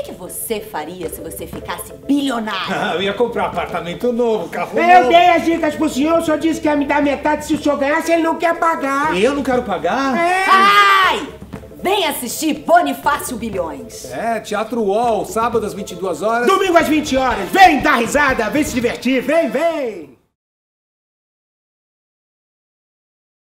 O que você faria se você ficasse bilionário? Ah, eu ia comprar apartamento novo, carro novo. Eu dei as dicas pro senhor, o senhor disse que ia me dar metade se o senhor ganhasse, ele não quer pagar. Eu não quero pagar? É. Ai! Vem assistir Bonifácio Bilhões. É, Teatro UOL, sábado às 22h. Domingo às 20h. Vem dar risada, vem se divertir, vem, vem!